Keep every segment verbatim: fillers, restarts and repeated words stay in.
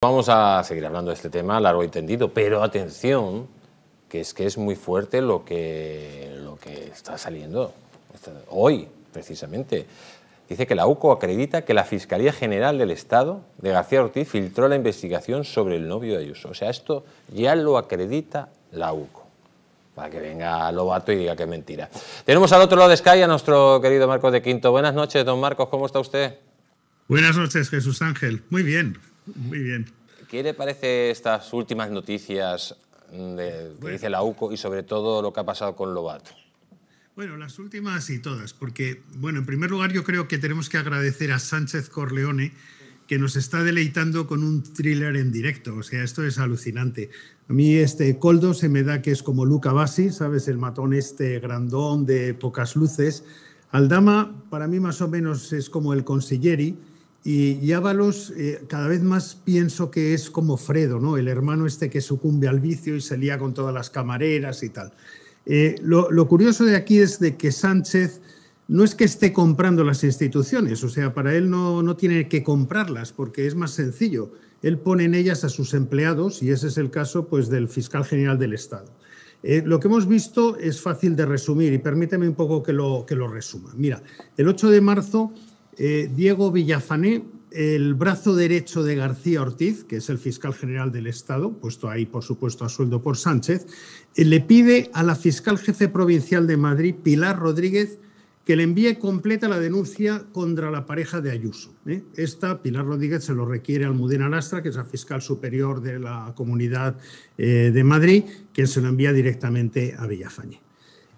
Vamos a seguir hablando de este tema largo y tendido, pero atención, que es que es muy fuerte lo que, lo que está saliendo hoy, precisamente. Dice que la U C O acredita que la Fiscalía General del Estado de García Ortiz filtró la investigación sobre el novio de Ayuso. O sea, esto ya lo acredita la U C O. Para que venga Lobato y diga que es mentira. Tenemos al otro lado de Sky a nuestro querido Marcos de Quinto. Buenas noches, don Marcos, ¿cómo está usted? Buenas noches, Jesús Ángel. Muy bien. Muy bien. ¿Qué le parece estas últimas noticias de, que bueno, dice la U C O y sobre todo lo que ha pasado con Lobato? Bueno, las últimas y todas, porque, bueno, en primer lugar yo creo que tenemos que agradecer a Sánchez Corleone, que nos está deleitando con un thriller en directo. O sea, esto es alucinante. A mí este Coldo se me da que es como Luca Bassi, ¿sabes? El matón este grandón de pocas luces. Aldama, para mí más o menos es como el Consiglieri. Y Ábalos, eh, cada vez más pienso que es como Fredo, ¿no? El hermano este que sucumbe al vicio y se lía con todas las camareras y tal. Eh, lo, lo curioso de aquí es de que Sánchez no es que esté comprando las instituciones, o sea, para él no, no tiene que comprarlas porque es más sencillo. Él pone en ellas a sus empleados y ese es el caso pues, del fiscal general del Estado. Eh, lo que hemos visto es fácil de resumir y permíteme un poco que lo, que lo resuma. Mira, el ocho de marzo... Eh, Diego Villafané, el brazo derecho de García Ortiz, que es el fiscal general del Estado, puesto ahí, por supuesto, a sueldo por Sánchez, eh, le pide a la fiscal jefe provincial de Madrid, Pilar Rodríguez, que le envíe completa la denuncia contra la pareja de Ayuso. ¿eh? Esta, Pilar Rodríguez, se lo requiere a Almudena Lastra, que es la fiscal superior de la Comunidad eh, de Madrid, quien se lo envía directamente a Villafané.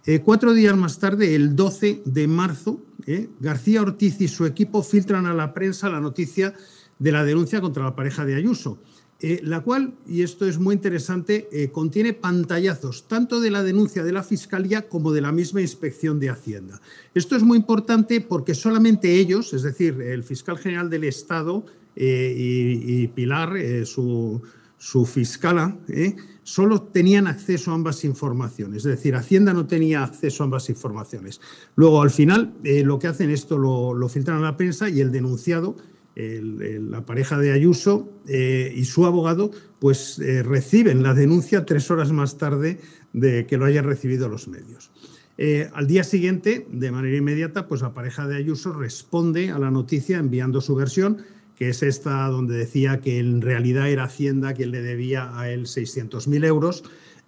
Eh, cuatro días más tarde, el doce de marzo, eh, García Ortiz y su equipo filtran a la prensa la noticia de la denuncia contra la pareja de Ayuso, eh, la cual, y esto es muy interesante, eh, contiene pantallazos tanto de la denuncia de la Fiscalía como de la misma Inspección de Hacienda. Esto es muy importante porque solamente ellos, es decir, el fiscal general del Estado eh, y, y Pilar, eh, su... su fiscala, eh, solo tenían acceso a ambas informaciones, es decir, Hacienda no tenía acceso a ambas informaciones. Luego, al final, eh, lo que hacen esto lo, lo filtran a la prensa y el denunciado, el, el, la pareja de Ayuso eh, y su abogado, pues eh, reciben la denuncia tres horas más tarde de que lo hayan recibido los medios. Eh, al día siguiente, de manera inmediata, pues la pareja de Ayuso responde a la noticia enviando su versión, que es esta donde decía que en realidad era Hacienda quien le debía a él seiscientos mil euros.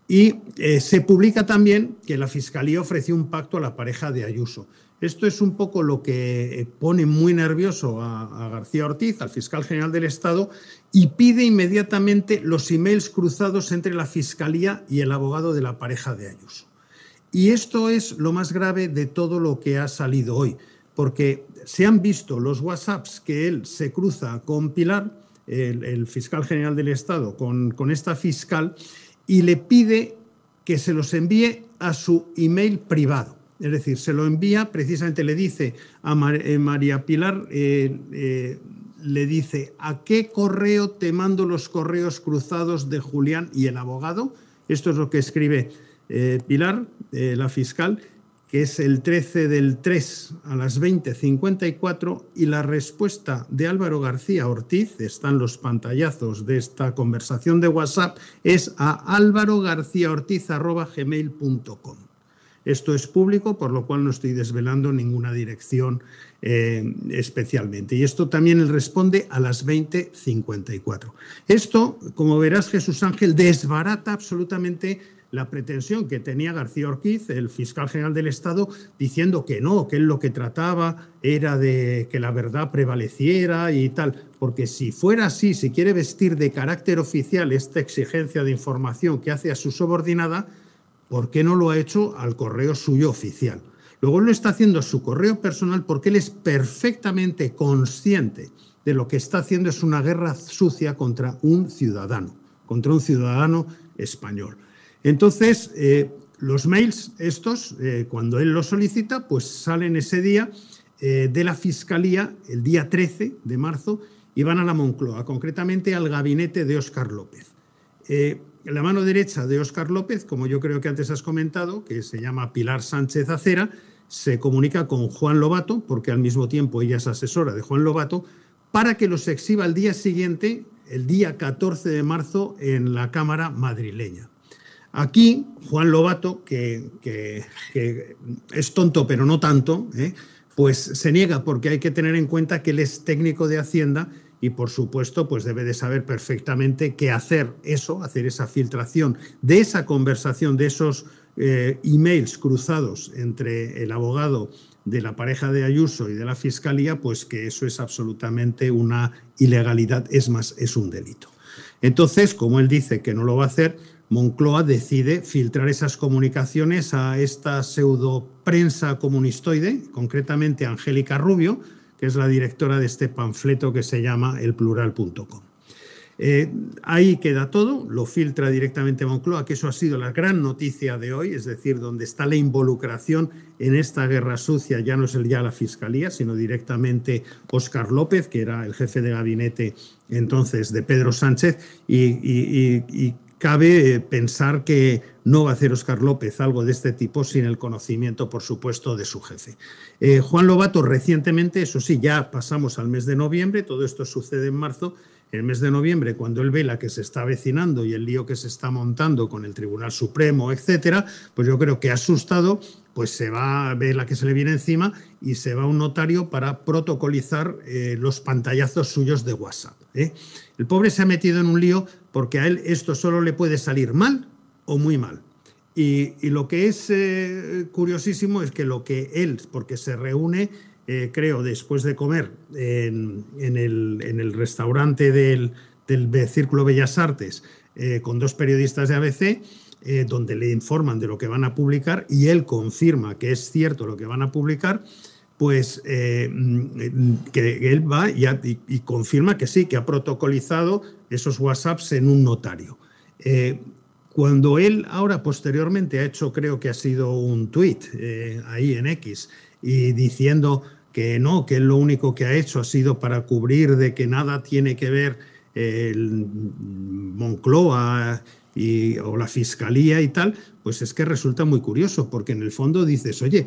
Y eh, se publica también que la Fiscalía ofreció un pacto a la pareja de Ayuso. Esto es un poco lo que pone muy nervioso a, a García Ortiz, al fiscal general del Estado, y pide inmediatamente los emails cruzados entre la Fiscalía y el abogado de la pareja de Ayuso. Y esto es lo más grave de todo lo que ha salido hoy, porque se han visto los WhatsApps que él se cruza con Pilar, el, el fiscal general del Estado, con, con esta fiscal, y le pide que se los envíe a su email privado. Es decir, se lo envía, precisamente le dice a Mar, eh, María Pilar, eh, eh, le dice, ¿a qué correo te mando los correos cruzados de Julián y el abogado? Esto es lo que escribe eh, Pilar, eh, la fiscal, que es el trece del tres a las veinte cincuenta y cuatro, y la respuesta de Álvaro García Ortiz, están los pantallazos de esta conversación de WhatsApp, es a álvaro garcía ortiz arroba gmail punto com. Esto es público, por lo cual no estoy desvelando ninguna dirección eh, especialmente. Y esto también él responde a las veinte cincuenta y cuatro. Esto, como verás, Jesús Ángel, desbarata absolutamente la pretensión que tenía García Ortiz, el fiscal general del Estado, diciendo que no, que él lo que trataba era de que la verdad prevaleciera y tal. Porque si fuera así, si quiere vestir de carácter oficial esta exigencia de información que hace a su subordinada, ¿por qué no lo ha hecho al correo suyo oficial? Luego lo está haciendo a su correo personal porque él es perfectamente consciente de lo que está haciendo es una guerra sucia contra un ciudadano, contra un ciudadano español. Entonces, eh, los mails estos, eh, cuando él los solicita, pues salen ese día eh, de la Fiscalía, el día trece de marzo, y van a la Moncloa, concretamente al gabinete de Óscar López. Eh, la mano derecha de Óscar López, como yo creo que antes has comentado, que se llama Pilar Sánchez Acera, se comunica con Juan Lobato, porque al mismo tiempo ella es asesora de Juan Lobato, para que los exhiba al día siguiente el día catorce de marzo en la Cámara madrileña. Aquí, Juan Lobato, que, que, que es tonto pero no tanto, ¿eh? pues se niega, porque hay que tener en cuenta que él es técnico de Hacienda y, por supuesto, pues debe de saber perfectamente que hacer eso, hacer esa filtración de esa conversación, de esos eh, emails cruzados entre el abogado de la pareja de Ayuso y de la Fiscalía, pues que eso es absolutamente una ilegalidad, es más, es un delito. Entonces, como él dice que no lo va a hacer, Moncloa decide filtrar esas comunicaciones a esta pseudo prensa comunistoide, concretamente a Angélica Rubio, que es la directora de este panfleto que se llama el plural punto com. Eh, ahí queda todo, lo filtra directamente Moncloa, que eso ha sido la gran noticia de hoy, es decir, donde está la involucración en esta guerra sucia, ya no es el, ya la Fiscalía, sino directamente Óscar López, que era el jefe de gabinete entonces de Pedro Sánchez, y, y, y, y cabe pensar que no va a hacer Óscar López algo de este tipo sin el conocimiento, por supuesto, de su jefe. Eh, Juan Lobato recientemente, eso sí, ya pasamos al mes de noviembre, todo esto sucede en marzo. El mes de noviembre, cuando él ve la que se está avecinando y el lío que se está montando con el Tribunal Supremo, etcétera, pues yo creo que asustado, pues se va a ver la que se le viene encima y se va a un notario para protocolizar eh, los pantallazos suyos de WhatsApp, ¿eh? El pobre se ha metido en un lío porque a él esto solo le puede salir mal o muy mal. Y, y lo que es eh, curiosísimo es que lo que él, porque se reúne, Eh, creo, después de comer en, en, el, en el restaurante del, del Círculo Bellas Artes eh, con dos periodistas de A B C, eh, donde le informan de lo que van a publicar y él confirma que es cierto lo que van a publicar, pues eh, que él va y, y, y confirma que sí, que ha protocolizado esos WhatsApps en un notario. Eh, cuando él ahora posteriormente ha hecho, creo que ha sido un tuit eh, ahí en X, y diciendo que no, que él lo único que ha hecho ha sido para cubrir de que nada tiene que ver el Moncloa y, o la Fiscalía y tal, pues es que resulta muy curioso, porque en el fondo dices, oye,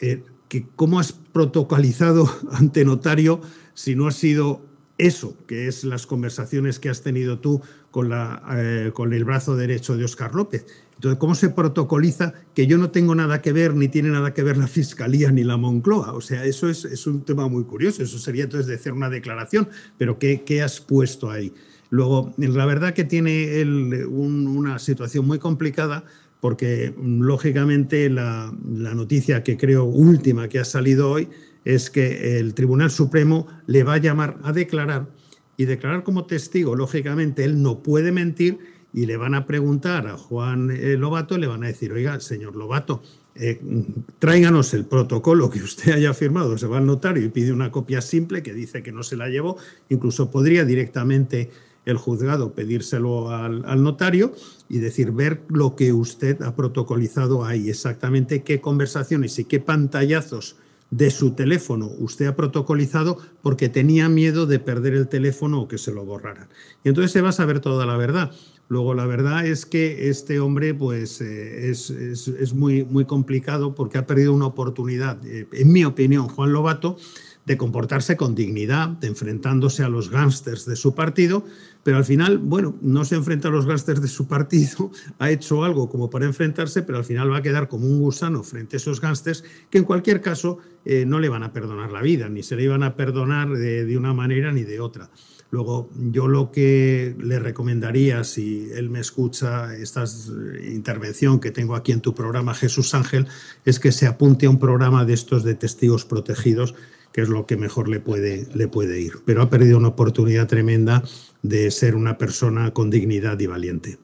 eh, que ¿cómo has protocolizado ante notario si no ha sido eso, que es las conversaciones que has tenido tú con, la, eh, con el brazo derecho de Óscar López? Entonces, ¿cómo se protocoliza que yo no tengo nada que ver, ni tiene nada que ver la Fiscalía ni la Moncloa? O sea, eso es, es un tema muy curioso. Eso sería entonces decir una declaración, pero ¿qué, qué has puesto ahí? Luego, la verdad que tiene él un, una situación muy complicada, porque lógicamente la, la noticia que creo última que ha salido hoy es que el Tribunal Supremo le va a llamar a declarar, y declarar como testigo, lógicamente, él no puede mentir. Y le van a preguntar a Juan Lobato, le van a decir, oiga, señor Lobato, eh, tráiganos el protocolo que usted haya firmado. Se va al notario y pide una copia simple que dice que no se la llevó. Incluso podría directamente el juzgado pedírselo al, al notario y decir, ver lo que usted ha protocolizado ahí, exactamente qué conversaciones y qué pantallazos de su teléfono usted ha protocolizado, porque tenía miedo de perder el teléfono o que se lo borraran. Y entonces se va a saber toda la verdad. Luego, la verdad es que este hombre pues, eh, es, es, es muy, muy complicado, porque ha perdido una oportunidad, eh, en mi opinión, Juan Lobato, de comportarse con dignidad, de enfrentándose a los gángsters de su partido, pero al final, bueno, no se enfrenta a los gángsters de su partido, ha hecho algo como para enfrentarse, pero al final va a quedar como un gusano frente a esos gángsters que en cualquier caso eh, no le van a perdonar la vida, ni se le iban a perdonar de, de una manera ni de otra. Luego, yo lo que le recomendaría, si él me escucha esta intervención que tengo aquí en tu programa, Jesús Ángel, es que se apunte a un programa de estos de testigos protegidos, que es lo que mejor le puede, le puede ir. Pero ha perdido una oportunidad tremenda de ser una persona con dignidad y valiente.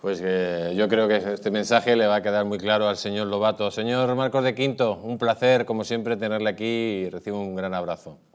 Pues eh, yo creo que este mensaje le va a quedar muy claro al señor Lobato. Señor Marcos de Quinto, un placer, como siempre, tenerle aquí y recibo un gran abrazo.